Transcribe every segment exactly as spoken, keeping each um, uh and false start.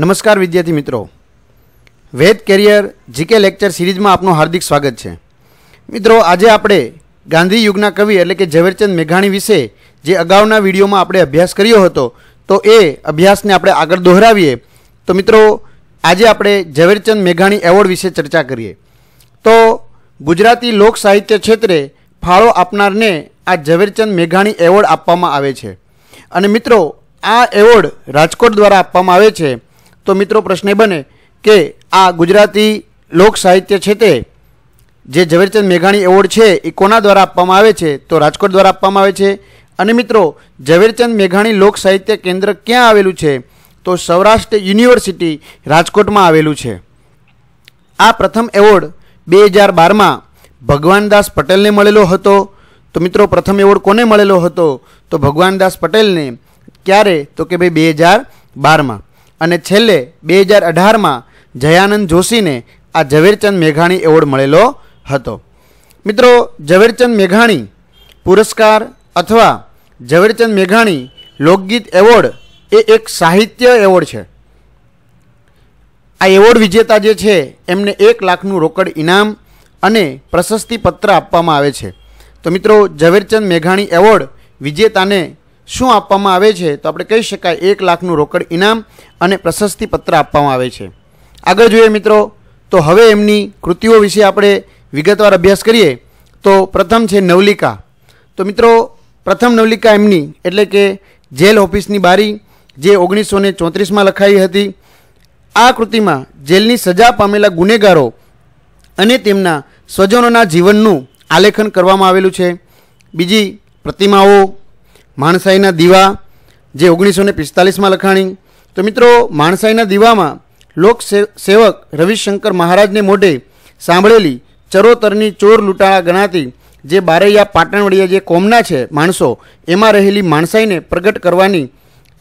નમસ્કાર વિદ્યાર્થી મિત્રો, વેદ કેરિયર જીકે લેક્ચર સિરીઝમાં આપનું હાર્દિક સ્વાગત છે. મિત્રો, આજે આપણે ગાંધી યુગના કવિ એટલે કે ઝવેરચંદ મેઘાણી વિશે જે અગાઉના વિડીયોમાં આપણે અભ્યાસ કર્યો હતો, તો એ અભ્યાસને આપણે આગળ દોહરાવીએ. તો મિત્રો, આજે આપણે ઝવેરચંદ મેઘાણી એવોર્ડ વિશે ચર્ચા કરીએ. તો ગુજરાતી લોક સાહિત્ય ક્ષેત્રે ફાળો આપનારને આ ઝવેરચંદ મેઘાણી એવોર્ડ આપવામાં આવે છે. અને મિત્રો, આ એવોર્ડ રાજકોટ દ્વારા આપવામાં આવે છે. તો મિત્રો, પ્રશ્ન બને કે આ ગુજરાતી લોક સાહિત્ય ક્ષેત્રે જે ઝવેરચંદ મેઘાણી એવોર્ડ છે એ કોના દ્વારા આપવામાં આવે છે? તો રાજકોટ દ્વારા આપવામાં આવે છે. અને મિત્રો, ઝવેરચંદ મેઘાણી લોક સાહિત્ય કેન્દ્ર ક્યાં આવેલું છે? તો સૌરાષ્ટ્ર યુનિવર્સિટી રાજકોટમાં આવેલું છે. આ પ્રથમ એવોર્ડ બે હજાર બારમાં ભગવાનદાસ પટેલને મળેલો હતો. તો મિત્રો, પ્રથમ એવોર્ડ કોને મળેલો હતો? તો ભગવાનદાસ પટેલને. ક્યારે? તો કે ભાઈ બે હજાર બારમાં. અને છેલ્લે બે હજાર અઢારમાં જયાનંદ જોશીને આ ઝવેરચંદ મેઘાણી એવોર્ડ મળેલો હતો. મિત્રો, ઝવેરચંદ મેઘાણી પુરસ્કાર અથવા ઝવેરચંદ મેઘાણી લોકગીત એવોર્ડ એ એક સાહિત્ય એવોર્ડ છે. આ એવોર્ડ વિજેતા જે છે એમને એક લાખનું રોકડ ઇનામ અને પ્રશસ્તિપત્ર આપવામાં આવે છે. તો મિત્રો, ઝવેરચંદ મેઘાણી એવોર્ડ વિજેતાને શું આપવામાં આવે છે? તો આપણે કહી શકાય એક લાખનું રોકડ ઇનામ અને પ્રશસ્તિપત્ર આપવામાં આવે છે. આગળ જોઈએ મિત્રો, તો હવે એમની કૃતિઓ વિશે આપણે વિગતવાર અભ્યાસ કરીએ. તો પ્રથમ છે નવલિકા. તો મિત્રો, પ્રથમ નવલિકા એમની એટલે કે જેલ ઓફિસની બારી, જે ઓગણીસો ને ચોત્રીસમાં લખાઈ હતી. આ કૃતિમાં જેલની સજા પામેલા ગુનેગારો અને તેમના સ્વજનોના જીવનનું આલેખન કરવામાં આવેલું છે. બીજી પ્રતિમાઓ, માણસાયના દિવા, જે ઓગણીસો ને પિસ્તાલીસમાં લખાણી. તો મિત્રો, માણસાયના દીવામાં લોક સેવક રવિશંકર મહારાજને મોઢે સાંભળેલી ચરોતરની ચોર લૂંટાળા ગણાતી જે બારૈયા પાટણવડિયા જે કોમના છે માણસો, એમાં રહેલી માણસાઈને પ્રગટ કરવાની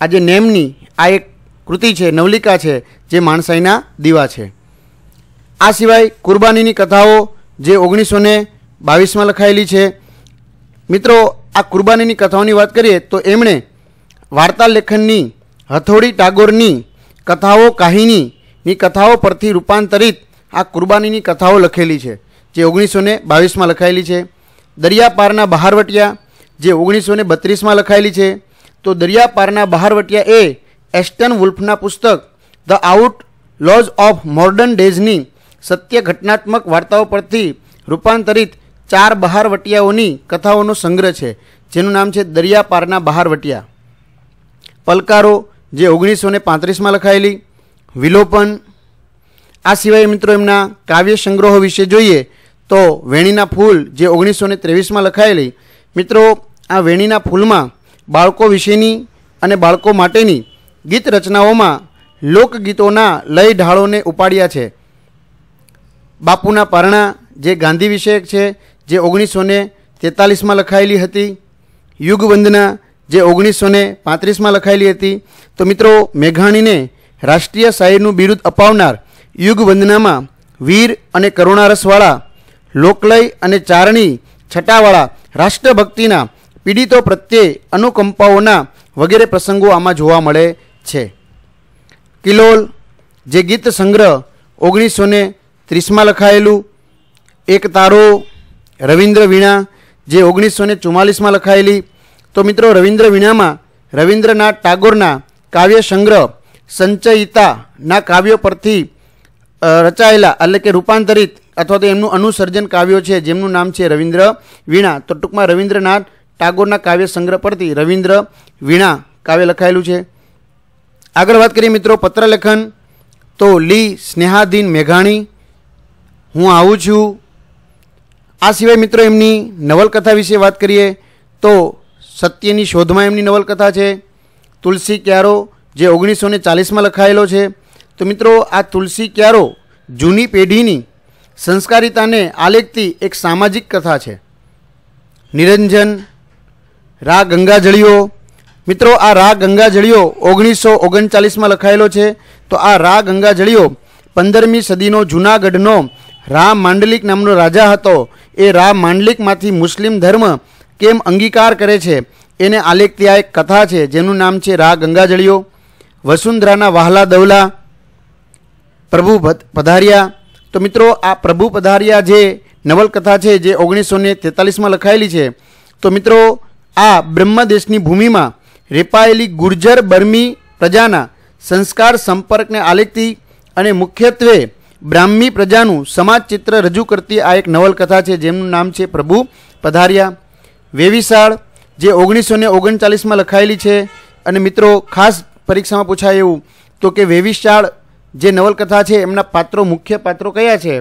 આ જે નેમની આ એક કૃતિ છે, નવલિકા છે, જે માણસાયના દીવા છે. આ સિવાય કુરબાનીની કથાઓ, જે ઓગણીસો ને બાવીસમાં લખાયેલી છે. મિત્રો, આ કુરબાનીની કથાઓની વાત કરીએ તો એમણે વાર્તા લેખનની, હથોડી ટાગોરની કથાઓ કાહિનીની કથાઓ પરથી રૂપાંતરિત આ કુરબાનીની કથાઓ લખેલી છે, જે ઓગણીસો ને બાવીસમાં લખાયેલી છે. દર્યા પારના બહારવટિયા, જે ઓગણીસો ને બત્રીસમાં લખાયેલી છે. તો દર્યા પારના બહારવટિયા એ એસ્ટન વુલ્ફના પુસ્તક the outlaws of modern ડેઝની સત્ય ઘટનાત્મક વાર્તાઓ પરથી રૂપાંતરિત ચાર બહારવટિયાઓની કથાઓનો સંગ્રહ છે, જેનું નામ છે દરિયા પારના બહારવટિયા. પલકારો, જે ઓગણીસો ને પાંત્રીસમાં લખાયેલી. વિલોપન. આ સિવાય મિત્રો, એમના કાવ્ય સંગ્રહો વિશે જોઈએ તો વેણીના ફૂલ, જે ઓગણીસો ને ત્રેવીસમાં લખાયેલી. મિત્રો, આ વેણીના ફૂલમાં બાળકો વિશેની અને બાળકો માટેની ગીત રચનાઓમાં લોકગીતોના લય ઢાળોને ઉપાડ્યા છે. બાપુના પરણા, જે ગાંધી વિષયક છે, જે ઓગણીસો ને તેતાલીસમાં લખાયેલી હતી. યુગ વંદના, જે ઓગણીસો ને પાંત્રીસમાં લખાયેલી હતી. તો મિત્રો, મેઘાણીને રાષ્ટ્રીય શાયરનું બિરુદ અપાવનાર યુગ વંદનામાં વીર અને કરુણારસવાળા, લોકલય અને ચારણી છટાવાળા, રાષ્ટ્રભક્તિના, પીડિતો પ્રત્યે અનુકંપાઓના વગેરે પ્રસંગો આમાં જોવા મળે છે. કિલોલ, જે ગીત સંગ્રહ ઓગણીસો ને ત્રીસમાં લખાયેલું. એક તારો, રવિન્દ્ર વીણા, જે ઓગણીસો ને ચુમ્માલીસમાં લખાયેલી. તો મિત્રો, રવિન્દ્ર વીણામાં રવિન્દ્રનાથ ટાગોરના કાવ્ય સંગ્રહ સંચયિતાના કાવ્યો પરથી રચાયેલા એટલે કે રૂપાંતરિત અથવા તો એમનું અનુસર્જન કાવ્યો છે, જેમનું નામ છે રવિન્દ્ર વીણા. તો ટૂંકમાં રવિન્દ્રનાથ ટાગોરના કાવ્ય સંગ્રહ પરથી રવિન્દ્ર વીણા કાવ્ય લખાયેલું છે. આગળ વાત કરીએ મિત્રો, પત્રલેખન. તો લી સ્નેહાધીન મેઘાણી, હું આવું છું. આ સિવાય મિત્રો, એમની નવલકથા વિશે વાત કરીએ તો સત્યની શોધમાં એમની નવલકથા છે. તુલસી ક્યારો, જે ઓગણીસો ને ચાલીસમાં લખાયેલો છે. તો મિત્રો, આ તુલસી ક્યારો જૂની પેઢીની સંસ્કારિતાને આલેખતી એક સામાજિક કથા છે. નિરંજન, રા ગંગાજળીઓ. મિત્રો, આ રા ગંગાજળીઓ ઓગણીસો ઓગણચાલીસમાં લખાયેલો છે. તો આ રા ગંગાજળીઓ પંદરમી સદીનો જૂનાગઢનો રામ માંડલિક નામનો રાજા હતો. એ રામ માંડલિકમાંથી મુસ્લિમ ધર્મ કેમ અંગીકાર કરે છે એને આલેખતી આ એક કથા છે, જેનું નામ છે રા ગંગાજળીઓ. વસુંધરાના વહાલા દવલા, પ્રભુ પધાર્યા. તો મિત્રો આ પ્રભુ પધાર્યા જે નવલકથા છે જે ઓગણીસો ને તેતાલીસમાં લખાયેલી છે, તો મિત્રો આ બ્રહ્મદેશની ભૂમિમાં રેપાયેલી ગુર્જર બર્મી પ્રજાના સંસ્કાર સંપર્કને આલેખતી અને મુખ્યત્વે બ્રાહ્મી પ્રજાનું સમાજચિત્ર રજૂ કરતી આ એક નવલકથા છે જેમનું નામ છે પ્રભુ પધાર્યા. વેવિશાળ જે ઓગણીસો ને ઓગણચાલીસમાં લખાયેલી છે અને મિત્રો ખાસ પરીક્ષામાં પૂછાય એવું તો કે વેવિશાળ જે નવલકથા છે એમના પાત્રો મુખ્ય પાત્રો કયા છે,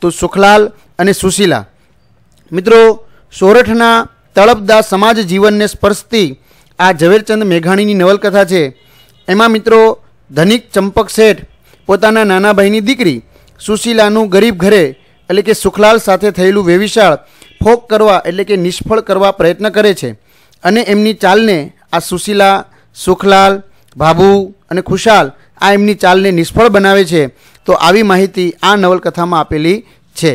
તો સુખલાલ અને સુશીલા. મિત્રો સોરઠના તળપદા સમાજ જીવનને સ્પર્શતી આ ઝવેરચંદ મેઘાણીની નવલકથા છે. એમાં મિત્રો ધનિક ચંપક શેઠ પોતાના નાના ભાઈની દીકરી સુશીલાનું ગરીબ ઘરે એટલે કે સુખલાલ સાથે થયેલું વેવિશાળ ફોક કરવા એટલે કે નિષ્ફળ કરવા પ્રયત્ન કરે છે અને એમની ચાલને આ સુશીલા, સુખલાલ, ભાબુ અને ખુશાલ આ એમની ચાલને નિષ્ફળ બનાવે છે. તો આવી માહિતી આ નવલકથામાં આપેલી છે.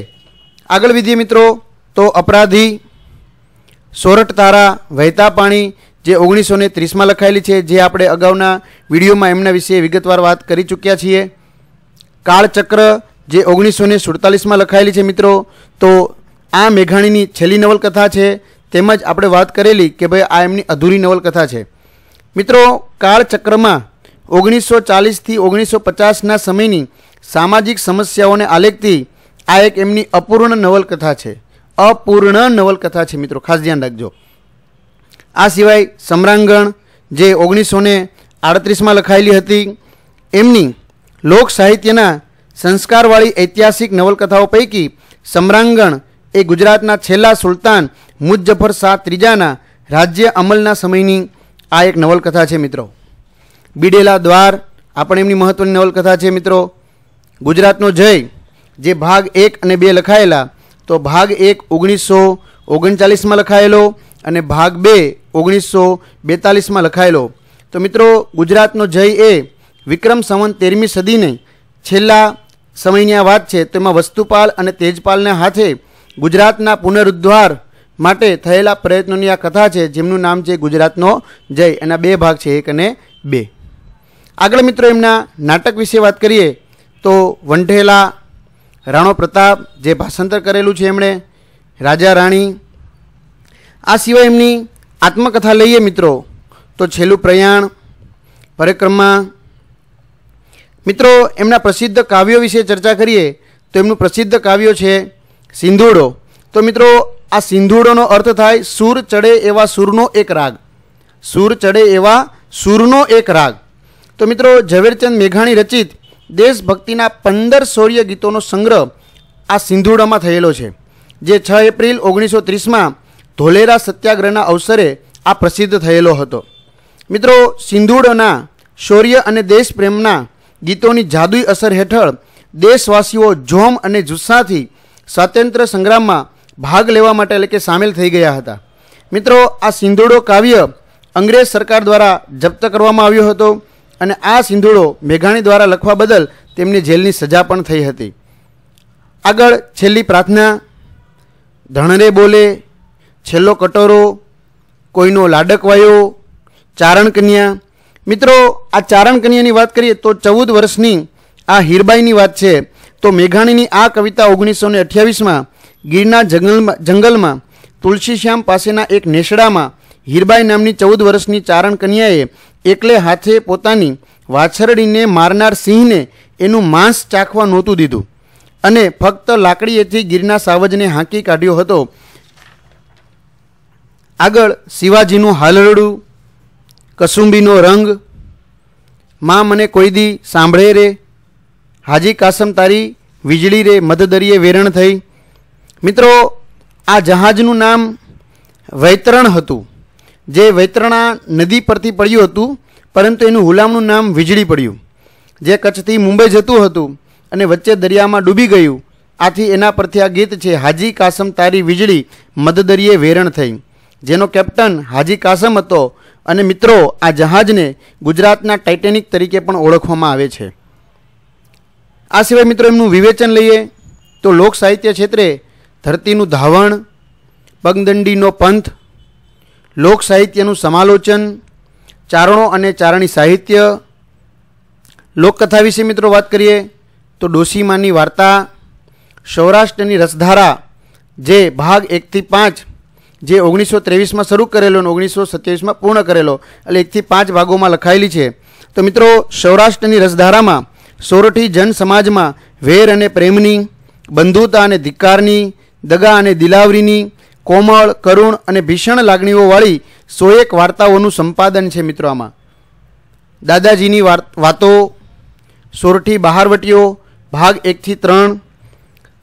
આગળ વિધિ મિત્રો તો અપરાધી સોરઠ તારા વહેતા પાણી જે ઓગણીસો ને ત્રીસમાં લખાયેલી છે જે આપણે અગાઉના વિડીયોમાં એમના વિશે વિગતવાર વાત કરી ચૂક્યા છીએ. કાળચક્ર જે ઓગણીસો ને સુડતાલીસમાં લખાયેલી છે મિત્રો, તો આ મેઘાણીની છેલ્લી નવલકથા છે તેમજ આપણે વાત કરેલી કે ભાઈ આ એમની અધૂરી નવલકથા છે. મિત્રો કાળચક્રમાં ઓગણીસો ચાલીસથી ઓગણીસો પચાસના સમયની સામાજિક સમસ્યાઓને આલેખતી આ એક એમની અપૂર્ણ નવલકથા છે. અપૂર્ણ નવલકથા છે મિત્રો, ખાસ ધ્યાન રાખજો. આ સિવાય સમ્રાંગણ જે ઓગણીસો ને આડત્રીસમાં લખાયેલી હતી એમની લોક સાહિત્યના સંસ્કારવાળી ઐતિહાસિક નવલકથાઓ પૈકી સમ્રાંગણ એ ગુજરાતના છેલ્લા સુલતાન મુઝ્ઝફર શાહ ત્રીજાના રાજ્ય અમલના સમયની આ એક નવલકથા છે મિત્રો. બીડેલા દ્વાર આ પણ એમની મહત્ત્વની નવલકથા છે મિત્રો. ગુજરાતનો જય જે ભાગ એક અને બે લખાયેલા, તો ભાગ એક ઓગણીસો ઓગણચાલીસમાં લખાયેલો અને ભાગ બે ઓગણીસો બેતાલીસમાં લખાયેલો. તો મિત્રો ગુજરાતનો જય એ વિક્રમ સંવત તેરમી સદીને છેલ્લા સમયની આ વાત છે. તો એમાં વસ્તુપાલ અને તેજપાલના હાથે ગુજરાતના પુનરુદ્ધાર માટે થયેલા પ્રયત્નોની આ કથા છે જેમનું નામ છે ગુજરાતનો જય. એના બે ભાગ છે, એક અને બે. આગળ મિત્રો એમના નાટક વિશે વાત કરીએ તો વંઢેલા, રાણો પ્રતાપ જે ભાષાંતર કરેલું છે એમણે, રાજા રાણી. આ સિવાય એમની આત્મકથા લઈએ મિત્રો તો છેલ્લું પ્રયાણ, પરિક્રમા. મિત્રો એમના પ્રસિદ્ધ કાવ્યો વિશે ચર્ચા કરીએ તો એમનું પ્રસિદ્ધ કાવ્ય છે સિંધુડો. તો મિત્રો આ સિંધુડોનો અર્થ થાય સૂર ચડે એવા સૂરનો એક રાગ. સૂર ચડે એવા સૂરનો એક રાગ. તો મિત્રો ઝવેરચંદ મેઘાણી રચિત દેશભક્તિના પંદર શૌર્ય ગીતોનો સંગ્રહ આ સિંધુડામાં થયેલો છે જે છ એપ્રિલ ઓગણીસો ત્રીસમાં ધોલેરા સત્યાગ્રહના અવસરે આ પ્રસિદ્ધ થયેલો હતો. મિત્રો સિંધુડોના શૌર્ય અને દેશપ્રેમના ગીતોની જાદુઈ અસર હેઠળ દેશવાસીઓ જોમ અને જુસ્સાથી સ્વાતંત્ર્ય સંગ્રામમાં ભાગ લેવા માટે એટલે કે સામેલ થઈ ગયા હતા. મિત્રો આ સિંધુડો કાવ્ય અંગ્રેજ સરકાર દ્વારા જપ્ત કરવામાં આવ્યો હતો અને આ સિંધુડો મેઘાણી દ્વારા લખવા બદલ તેમને જેલની સજા પણ થઈ હતી. આગળ છેલ્લી પ્રાર્થના, ધણરે બોલે, છેલ્લો કટોરો, કોઈનો લાડકવાયો, ચારણકન્યા. મિત્રો આ ચારણકન્યાની વાત કરીએ તો ચૌદ વર્ષની આ હિરબાઈની વાત છે. તો મેઘાણીની આ કવિતા ઓગણીસો ને અઠ્યાવીસમાં ગીરના જંગલમાં જંગલમાં તુલસીશ્યામ પાસેના એક નેસડામાં હિરબાઈ નામની ચૌદ વર્ષની ચારણ કન્યાએ એકલે હાથે પોતાની વાછરડીને મારનાર સિંહને એનું માંસ ચાખવા નહોતું દીધું અને ફક્ત લાકડીએથી ગીરના સાવજને હાંકી કાઢ્યો હતો. આગળ શિવાજીનું હાલરડું, કસુંભીનો રંગ, માં મને કોઈ દી સાંભળે રે, હાજી કાસમ તારી વીજળી રે, મધદરિયે વેરણ થઈ. મિત્રો આ જહાજનું નામ વૈતરણ હતું જે વૈતરણા નદી પરથી પડ્યું હતું, પરંતુ એનું હુલામણું નામ વીજળી પડ્યું જે કચ્છથી મુંબઈ જતું હતું અને વચ્ચે દરિયામાં ડૂબી ગયું. આથી એના પરથી આ ગીત છે, હાજી કાસમ તારી વીજળી મધદરિયે વેરણ થઈ, જેનો કેપ્ટન હાજી કાસમ હતો. અને મિત્રો આ જહાજને ગુજરાતના ટાઇટેનિક તરીકે પણ ઓળખવામાં આવે છે. આ સિવાય મિત્રો એમનું વિવેચન લઈએ તો લોક સાહિત્ય ક્ષેત્રે ધરતીનું ધાવણ, પગદંડીનો પંથ, લોક સાહિત્યનું સમાલોચન, ચારણો અને ચારણી સાહિત્ય. લોકકથા વિશે મિત્રો વાત કરીએ તો ડોશીમાની વાર્તા, સૌરાષ્ટ્રની રસધારા જે ભાગ એકથી પાંચ જે ઓગણીસો ત્રેવીસમાં શરૂ કરેલો અને ઓગણીસો સત્યાવીસમાં પૂર્ણ કરેલો, એટલે એકથી પાંચ ભાગોમાં લખાયેલી છે. તો મિત્રો સૌરાષ્ટ્રની રસધારામાં સોરઠી જન સમાજમાં વેર અને પ્રેમની, બંધુતા અને ધિક્કારની, દગા અને દિલાવરીની, કોમળ, કરુણ અને ભીષણ લાગણીઓવાળી સો એક વાર્તાઓનું સંપાદન છે. મિત્રો આમાં દાદાજીની વાતો, સોરઠી બહારવટીઓ ભાગ એકથી ત્રણ.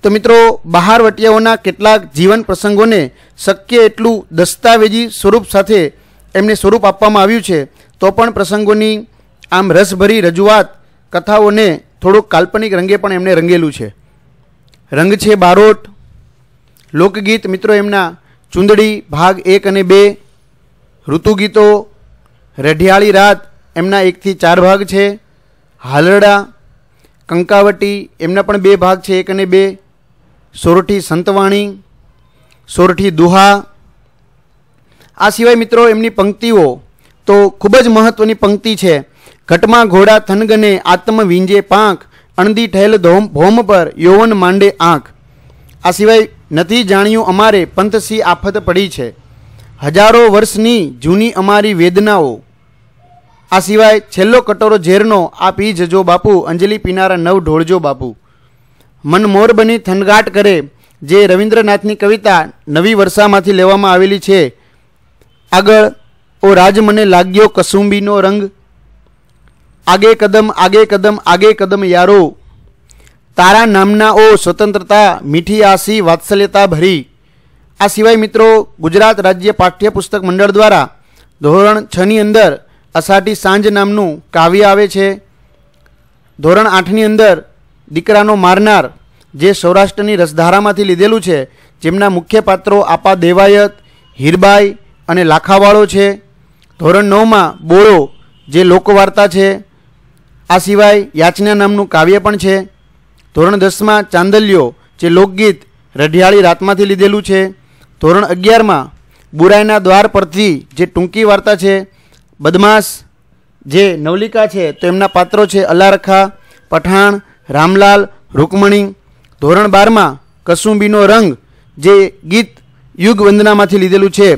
તો મિત્રો બહારવટીયાઓના કેટલાક જીવન પ્રસંગોને શક્ય એટલું દસ્તાવેજી સ્વરૂપ સાથે એમને સ્વરૂપ આપવામાં આવ્યું છે. તો પણ પ્રસંગોની આમ રસભરી રજૂઆત કથાઓને થોડુંક કાલ્પનિક રંગે પણ એમને રંગેલું છે. રંગ છે બારોટ, લોકગીત મિત્રો એમના ચૂંદડી ભાગ એક અને બે, ઋતુગીતો, રઢિયાળી રાત એમના એકથી ચાર ભાગ છે, હાલરડા, કંકાવટી એમના પણ બે ભાગ છે, એક અને બે, સોરઠી સંતવાણી, સોરઠી દુહા. આ સિવાય મિત્રો એમની પંક્તિઓ તો ખૂબ જ મહત્ત્વની પંક્તિ છે. ઘટમાં ઘોડા થનગને આત્મ વિંજે પાંખ, અણધી ઠહેલ ધોમ ભોમ પર યૌવન માંડે આંખ. આ સિવાય નથી જાણ્યું અમારે પંથસી આફત પડી છે, હજારો વર્ષની જૂની અમારી વેદનાઓ. આ સિવાય છેલ્લો કટોરો ઝેરનો આ પી જજો બાપુ, અંજલિ પીનારા નવ ઢોળજો બાપુ. મનમોર બની થનગાટ કરે જે રવિન્દ્રનાથની કવિતા નવી વર્ષામાંથી લેવામાં આવેલી છે. આગળ ઓ રાજ મને લાગ્યો કસુંબીનો રંગ, આગે કદમ આગે કદમ આગે કદમ યારો, તારા નામના ઓ સ્વતંત્રતા મીઠી આસી વાત્સલ્યતા ભરી. આ સિવાય મિત્રો ગુજરાત રાજ્ય પાઠ્યપુસ્તક મંડળ દ્વારા ધોરણ છ ની અંદર અષાઢી સાંજ નામનું કાવ્ય આવે છે. ધોરણ આઠની અંદર દીકરાનો મારનાર જે સૌરાષ્ટ્રની રસધારામાંથી લીધેલું છે, જેમના મુખ્ય પાત્રો આપા દેવાયત, હિરબાઈ અને લાખાવાળો છે. ધોરણ નવમાં બોળો જે લોકવાર્તા છે. આ સિવાય યાચના નામનું કાવ્ય પણ છે. ધોરણ દસમાં ચાંદલિયો જે લોકગીત રઢિયાળી રાતમાંથી લીધેલું છે. ધોરણ અગિયારમાં બુરાઈના દ્વાર પરથી જે ટૂંકી વાર્તા છે. બદમાશ જે નવલિકા છે તો એમના પાત્રો છે અલારખા, પઠાણ, રામલાલ, રુકમણી. ધોરણ બારમાં કસુંબીનો રંગ જે ગીત યુગ વંદનામાંથી લીધેલું છે.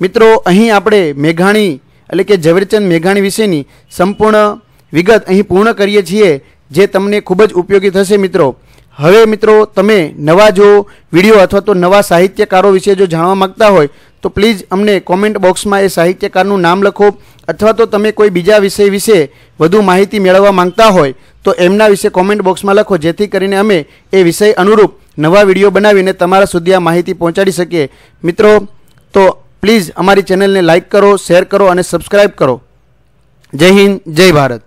મિત્રો અહીં આપણે મેઘાણી એટલે કે ઝવેરચંદ મેઘાણી વિશેની સંપૂર્ણ વિગત અહીં પૂર્ણ કરીએ છીએ, જે તમને ખૂબ જ ઉપયોગી થશે. મિત્રો હવે મિત્રો તમે નવા જો વિડીયો અથવા તો નવા સાહિત્યકારો વિશે જો જાણવા માગતા હોય તો પ્લીઝ અમને કોમેન્ટ બોક્સમાં એ સાહિત્યકારનું નામ લખો, અથવા તો તમે કોઈ બીજા વિષય વિશે વધુ માહિતી મેળવવા માગતા હોય તો એમના વિશે કોમેન્ટ બોક્સમાં લખો, જેથી કરીને અમે એ વિષય અનુરૂપ નવા વિડીયો બનાવીને તમારા સુધી આ માહિતી પહોંચાડી શકીએ. મિત્રો તો પ્લીઝ અમારી ચેનલને લાઇક કરો, શેર કરો અને સબસ્ક્રાઈબ કરો. જય હિન્દ, જય ભારત.